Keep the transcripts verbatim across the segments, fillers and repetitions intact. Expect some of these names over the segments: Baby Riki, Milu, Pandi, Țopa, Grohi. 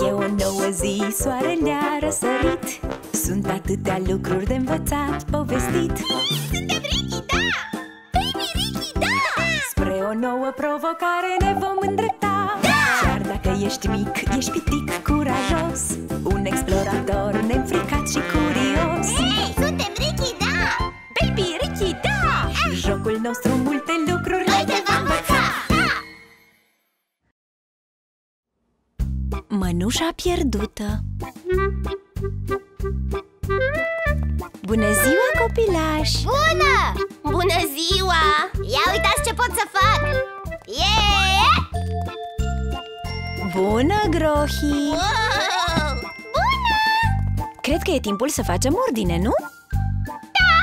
E o nouă zi, soarele a răsărit. Sunt atâtea lucruri de învățat, povestit. Suntem Riki, da! Baby Riki, da! Spre o nouă provocare ne vom îndrepta, da! Chiar dacă ești mic, ești pitic curajos, un explorator neînfricat și curios. Ei, suntem Riki, da! Baby Riki, da! Ei! Jocul nostru multe lucruri noi te va învăța! Mănușa pierdută. Bună ziua, copilași! Bună! Bună ziua! Ia uitați ce pot să fac! Yeah! Bună, Grohi! Wow! Bună! Cred că e timpul să facem ordine, nu? Da!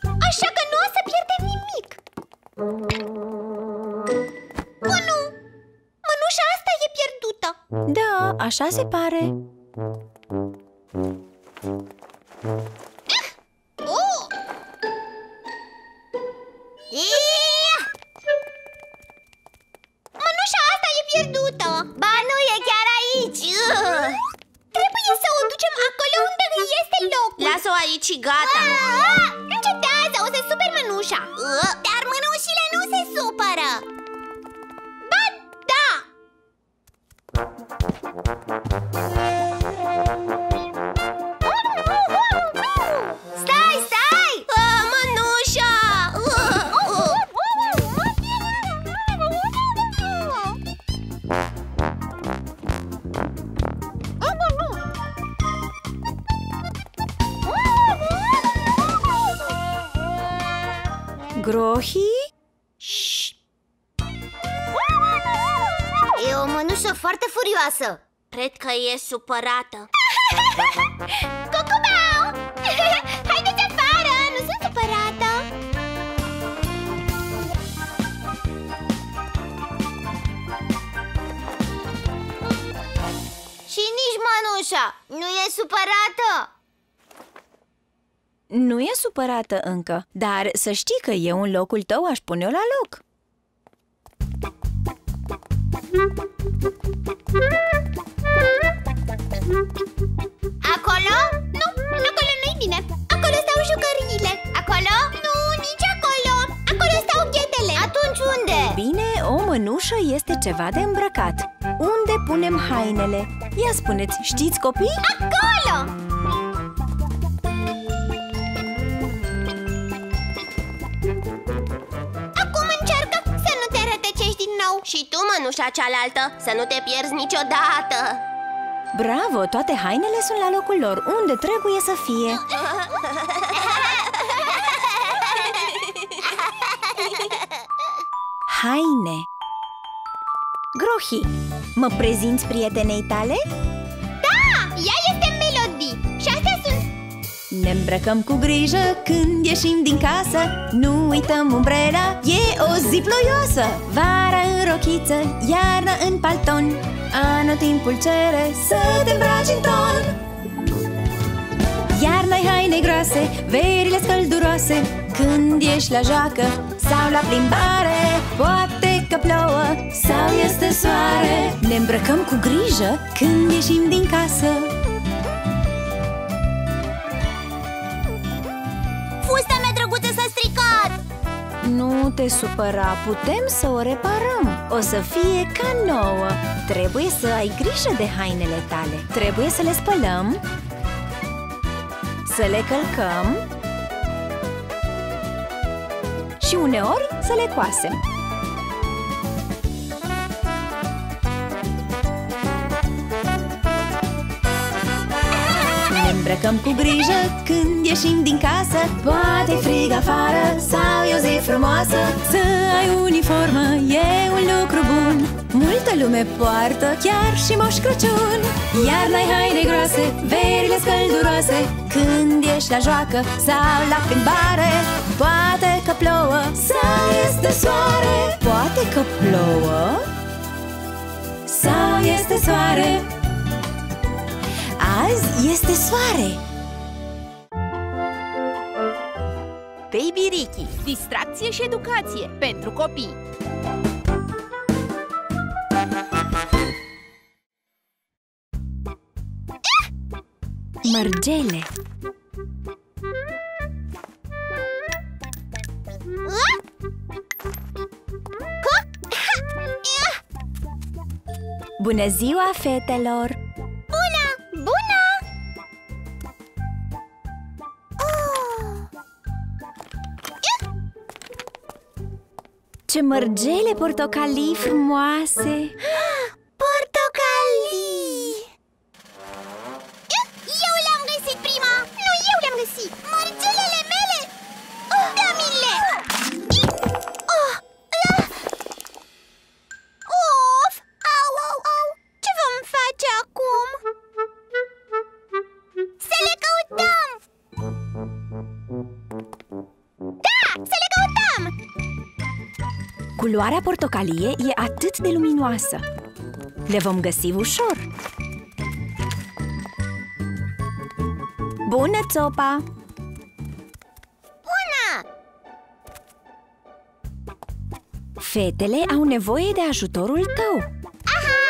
Așa că nu o să pierdem nimic! Unu! Mănușa asta e pierdută! Da, așa se pare! Mănușa asta e pierdută! Ba, nu e chiar aici! Trebuie să o ducem acolo unde îi este locul! Lasă-o aici și gata! Încetează, o să superi mănușa! Dar mănușile nu se supără! Ba, da! Stai, stai! Mănușa! Grohi? E o mănușă foarte furioasă. Cred că e supărată. Cucumau! Haideți afară, nu sunt supărată. Și nici mănușa nu e supărată. Nu e supărată încă, dar să știi că eu în locul tău aș pune-o la loc. Acolo? Nu, acolo nu-i bine. Acolo stau jucăriile. Acolo? Nu, nici acolo. Acolo stau ghetele. Atunci unde? Bine, o mănușă este ceva de îmbrăcat. Unde punem hainele? Ia spuneți, știți, copii? Acolo! Și tu, mănușa cealaltă, să nu te pierzi niciodată! Bravo! Toate hainele sunt la locul lor, unde trebuie să fie! Haine! Grohi, mă prezinți prietenei tale? Da! Ea este Melodie și astea sunt... Ne îmbrăcăm cu grijă când ieșim din casă, nu uităm umbrela, e o zi ploioasă. Vara în rochiță, iarna în palton, anotimpul cere să te îmbraci în ton. Iarna-i haine groase, verile scălduroase, când ești la joacă sau la plimbare, poate că plouă sau este soare. Ne îmbrăcăm cu grijă când ieșim din casă. Nu te supăra, putem să o reparăm. O să fie ca nouă. Trebuie să ai grijă de hainele tale. Trebuie să le spălăm, să le călcăm și uneori să le coasem. Ne îmbrăcăm cu grijă când ieșim din casă. Poate frig afară sau e o zi frumoasă. Să ai uniformă e un lucru bun. Multă lume poartă chiar și Moș Crăciun. Iarna-i haine groase, verile scălduroase, când ești la joacă sau la plimbare, poate că plouă sau este soare. Poate că plouă sau este soare. Azi este soare! Baby Riki, distracție și educație pentru copii. Mărgele. Bună ziua, fetelor! Bună! Bună! Ce mărgele portocalii frumoase! Portocalii! Eu le-am găsit prima! Nu, eu le-am găsit! Mărgelele mele! Dă-mi-le! Of! Au, au, au! Ce vom face acum? Să le căutăm! Da! Să le căutăm! Culoarea portocalie e atât de luminoasă. Le vom găsi ușor. Bună, Țopa! Bună! Fetele au nevoie de ajutorul tău. Aha!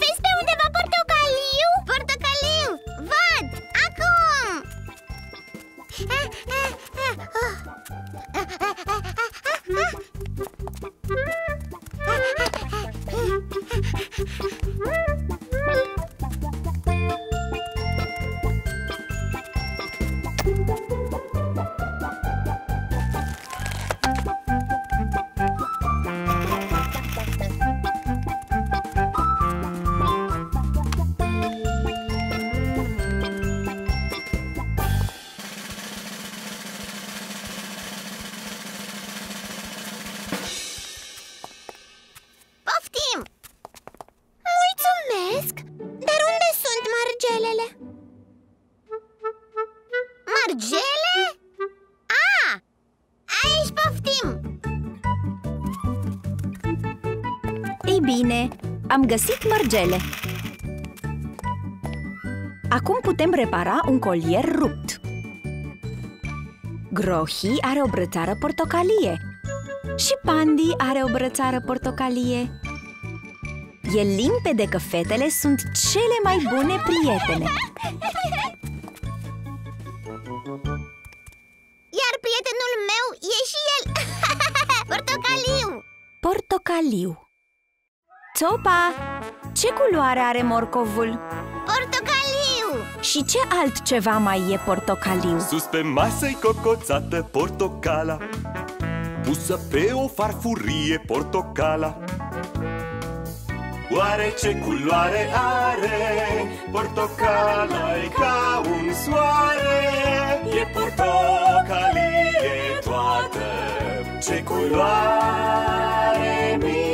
Vezi pe undeva portocaliu? Portocaliu! Văd! Acum! Am găsit mărgele. Acum putem repara un colier rupt. Grohi are o brățară portocalie și Pandi are o brățară portocalie. E limpede că fetele sunt cele mai bune prietene. Iar prietenul meu e și el portocaliu. Portocaliu. Țopa, ce culoare are morcovul? Portocaliu! Și ce altceva mai e portocaliu? Sus pe masă-i cocoțată portocala, pusă pe o farfurie portocala. Oare ce culoare are? Portocala-i ca un soare. E portocalie toată. Ce culoare mie!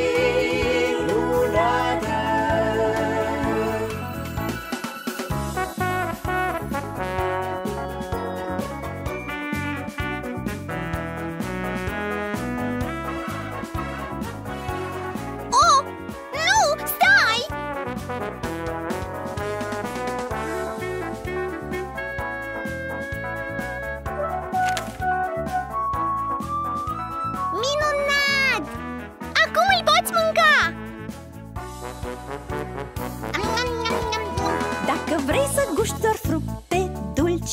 Dacă vrei să guști doar fructe dulci,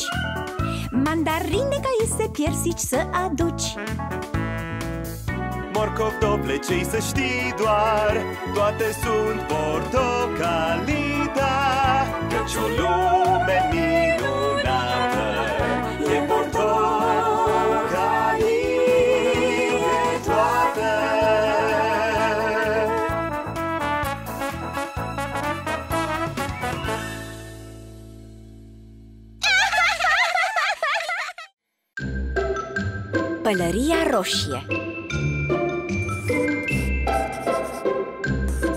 mandarine, caise, piersici să aduci. Morcov doplecei să știi doar, toate sunt portocalii, da. Căci o lume minunată e portocalie toată. Pălăria roșie.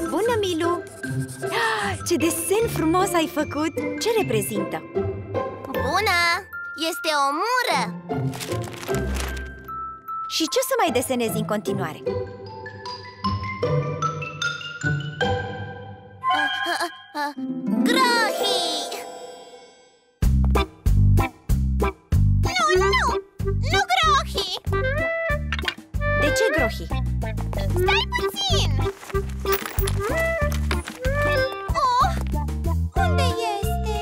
Bună, Milu! Ce desen frumos ai făcut! Ce reprezintă? Bună! Este o mură! Și ce o să mai desenezi în continuare? Grohi! Grohi. Stai puțin! Oh, unde este?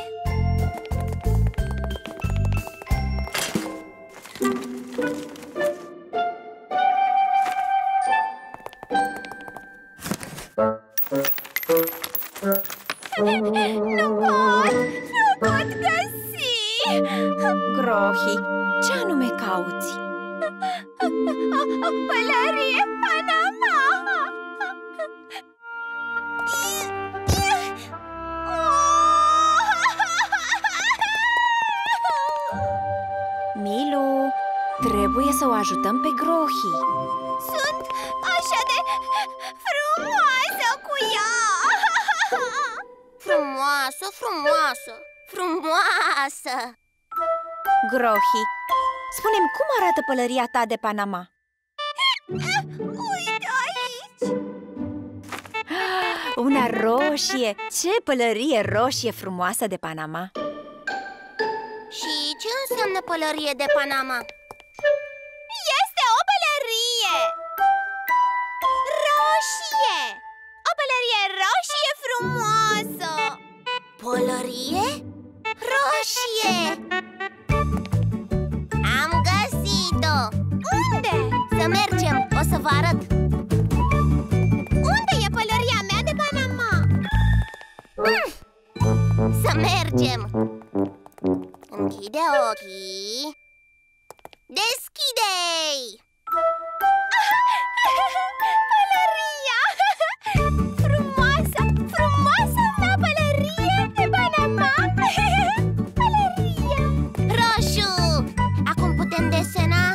Nu pot! Nu pot găsi! Grohi, ce anume cauți? O pălărie Panama! Milu, trebuie să o ajutăm pe Grohi. Sunt așa de frumoasă cu ea! Frumoasă, frumoasă, frumoasă! Grohi, spune-mi cum arată pălăria ta de Panama? Uite aici! Una roșie! Ce pălărie roșie frumoasă de Panama! Și ce înseamnă pălărie de Panama? Este o pălărie roșie! O pălărie roșie frumoasă! Pălărie roșie! Am găsit-o! Unde? Să mergem, o să vă arăt! Unde e pălăria mea de Panama? Mm. Să mergem! Închide ochii. Deschide-i! Pălăria! Frumoasa, frumoasa mea pălărie de Panama! Pălăria! Roșu! Acum putem desena?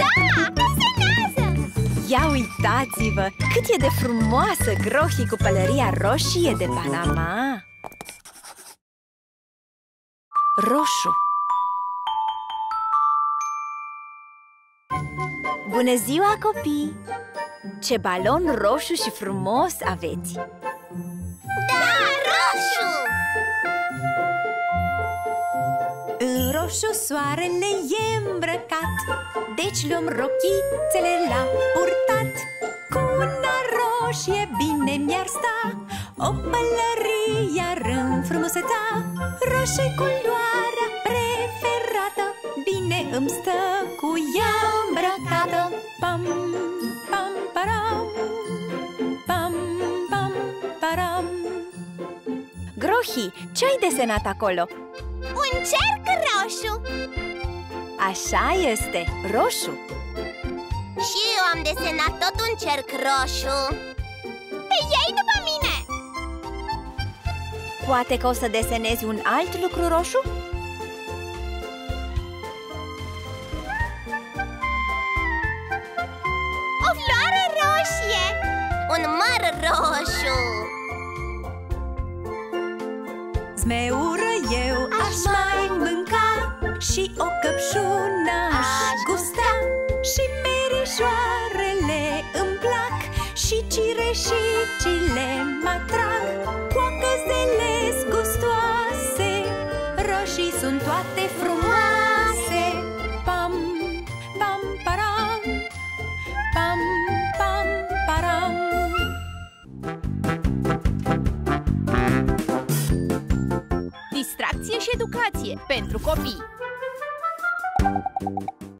Da! Desenează! Ia uitați-vă! Cât e de frumoasă Grohi cu pălăria roșie de Panama! Roșu. Bună ziua, copii! Ce balon roșu și frumos aveți! Da, roșu! În roșu soarele e îmbrăcat, deci luăm rochițele la purtat. Cu una roșie bine mi-ar sta, o pălărie ar înfrumuseța. Roșie culoarea preferată, bine îmi stă cu ea îmbrăcată. Pam, pam, param, pam, pam, param. Grohi, ce-ai desenat acolo? Un cerc roșu. Așa este, roșu. Și eu am desenat tot un cerc roșu. Te iei după mine! Poate că o să desenezi un alt lucru roșu? O floare roșie! Un măr roșu! Zmeură eu aș mai mânca și o căpșună aș gusta. Și merișoarele îmi plac și cireșicile mă atrag. Coacăzele gustoase, roșii sunt toate frumoase. Pam, pam, param, pam, pam, param. Distracție și educație pentru copii.